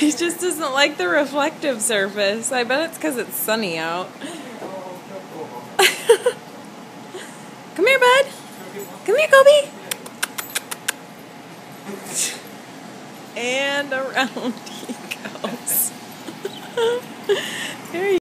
He just doesn't like the reflective surface. I bet it's because it's sunny out. Come here, bud. Come here, Cobie. And around he goes. There you